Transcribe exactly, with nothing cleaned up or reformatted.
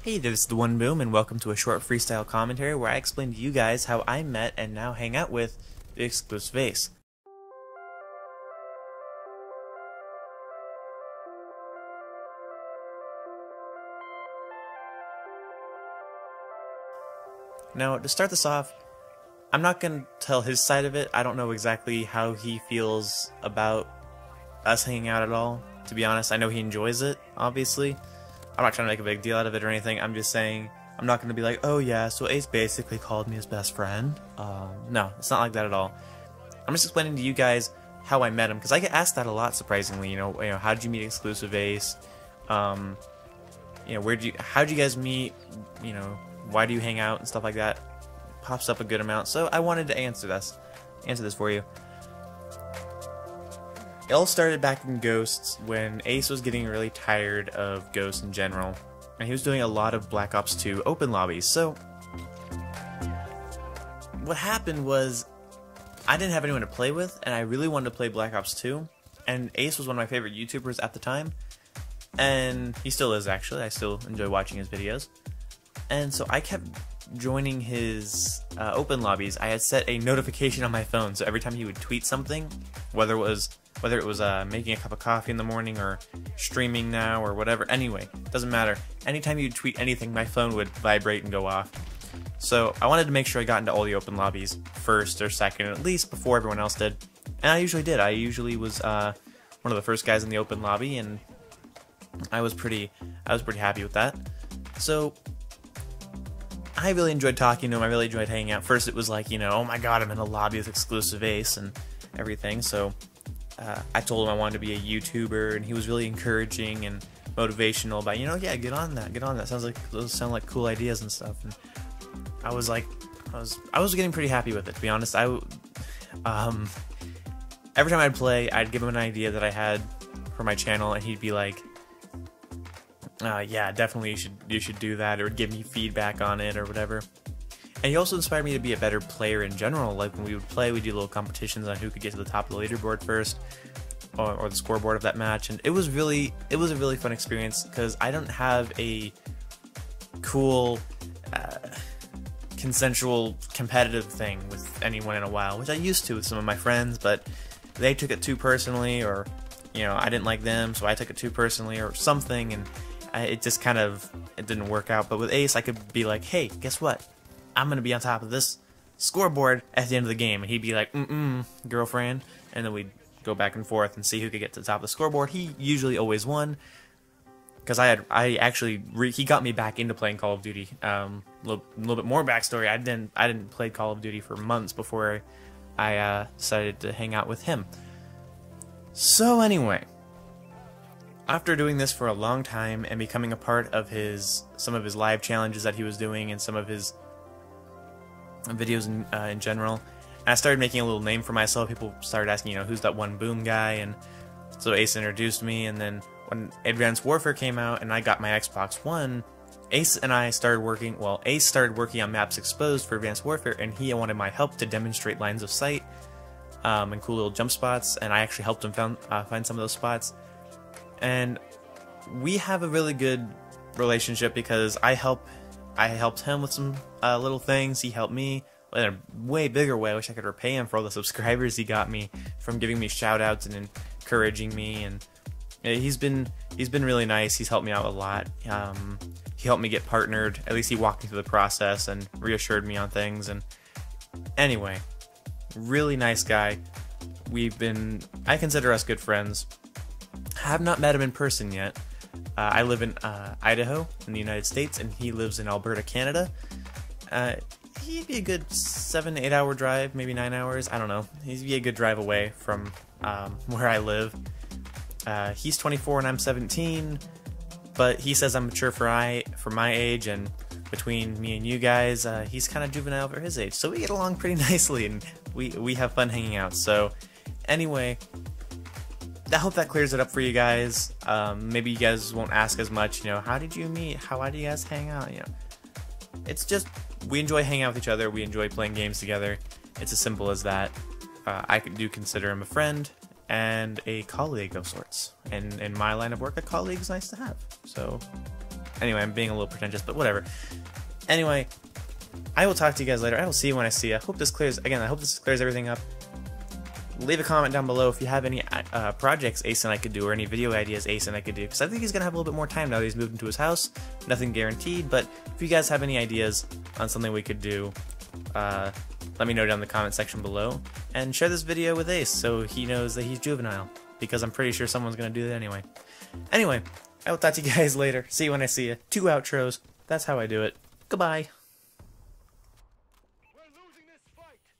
Hey, this is The One Boom, and welcome to a short freestyle commentary where I explain to you guys how I met and now hang out with the Xclusive Ace. Now, to start this off, I'm not going to tell his side of it. I don't know exactly how he feels about us hanging out at all. To be honest, I know he enjoys it, obviously. I'm not trying to make a big deal out of it or anything. I'm just saying, I'm not going to be like, oh yeah, so Ace basically called me his best friend. Uh, no, it's not like that at all. I'm just explaining to you guys how I met him, because I get asked that a lot, surprisingly. You know, you know, how did you meet Xclusive Ace? Um, you know, where do you, how did you guys meet? You know, why do you hang out and stuff like that? Pops up a good amount. So I wanted to answer this, answer this for you. It all started back in Ghosts when Ace was getting really tired of Ghosts in general, and he was doing a lot of Black Ops two open lobbies. So what happened was, I didn't have anyone to play with, and I really wanted to play Black Ops two, and Ace was one of my favorite YouTubers at the time, and he still is, actually. I still enjoy watching his videos. And so I kept joining his uh, open lobbies. I had set a notification on my phone, so every time he would tweet something, whether it was whether it was uh, making a cup of coffee in the morning or streaming now or whatever. Anyway, doesn't matter. Anytime you tweet anything, my phone would vibrate and go off. So I wanted to make sure I got into all the open lobbies first or second, at least before everyone else did. And I usually did. I usually was uh, one of the first guys in the open lobby, and I was pretty, I was pretty happy with that. So I really enjoyed talking to him. I really enjoyed hanging out. First, it was like, you know, oh my god, I'm in a lobby with Xclusive Ace and everything. So Uh, I told him I wanted to be a YouTuber, and he was really encouraging and motivational about, you know, yeah, get on that, get on that. Sounds like those sound like cool ideas and stuff. And I was like, I was, I was getting pretty happy with it, to be honest. I, um, every time I'd play, I'd give him an idea that I had for my channel, and he'd be like, uh, yeah, definitely you should, you should do that, or give me feedback on it or whatever. And he also inspired me to be a better player in general. Like, when we would play, we'd do little competitions on who could get to the top of the leaderboard first, or, or the scoreboard of that match. And it was really, it was a really fun experience, because I don't have a cool, uh, consensual, competitive thing with anyone in a while, which I used to with some of my friends, but they took it too personally, or, you know, I didn't like them, so I took it too personally, or something, and I, it just kind of, it didn't work out. But with Ace, I could be like, hey, guess what? I'm gonna be on top of this scoreboard at the end of the game, and he'd be like, mm-mm, girlfriend, and then we'd go back and forth and see who could get to the top of the scoreboard. He usually always won, because I had, I actually, re he got me back into playing Call of Duty. Um, a little, little bit more backstory. I didn't, I didn't play Call of Duty for months before I uh, decided to hang out with him. So anyway, after doing this for a long time and becoming a part of his, some of his live challenges that he was doing, and some of his videos in, uh, in general, and I started making a little name for myself. People started asking, you know, who's that One Boom guy? And so Ace introduced me, and then when Advanced Warfare came out and I got my Xbox One, Ace and I started working, well, Ace started working on maps exposed for Advanced Warfare, and he wanted my help to demonstrate lines of sight um, and cool little jump spots, and I actually helped him found, uh, find some of those spots. And we have a really good relationship, because I help I helped him with some uh, little things. He helped me in a way bigger way. I wish I could repay him for all the subscribers he got me from giving me shout outs and encouraging me. And he's been he's been really nice. He's helped me out a lot. Um, he helped me get partnered. At least he walked me through the process and reassured me on things. And anyway, really nice guy. We've been, I consider us good friends. I have not met him in person yet. Uh, I live in uh, Idaho in the United States, and he lives in Alberta, Canada. Uh, he'd be a good seven, eight hour drive, maybe nine hours. I don't know. He'd be a good drive away from um, where I live. Uh, he's twenty-four and I'm seventeen, but he says I'm mature for I for my age, and between me and you guys, uh, he's kind of juvenile for his age. So we get along pretty nicely, and we we have fun hanging out. So anyway, I hope that clears it up for you guys. Um, maybe you guys won't ask as much, you know, how did you meet? How, why do you guys hang out? You know, it's just, we enjoy hanging out with each other. We enjoy playing games together. It's as simple as that. Uh, I do consider him a friend and a colleague of sorts. And in my line of work, a colleague's nice to have. So Anyway, I'm being a little pretentious, but whatever. Anyway, I will talk to you guys later. I will see you when I see you. I hope this clears, again, I hope this clears everything up. Leave a comment down below if you have any uh, projects Ace and I could do, or any video ideas Ace and I could do, because I think he's going to have a little bit more time now that he's moved into his house. Nothing guaranteed, but if you guys have any ideas on something we could do, uh, let me know down in the comment section below. And share this video with Ace so he knows that he's juvenile, because I'm pretty sure someone's going to do that anyway. Anyway, I will talk to you guys later. See you when I see you. Two outros. That's how I do it. Goodbye. We're losing this fight.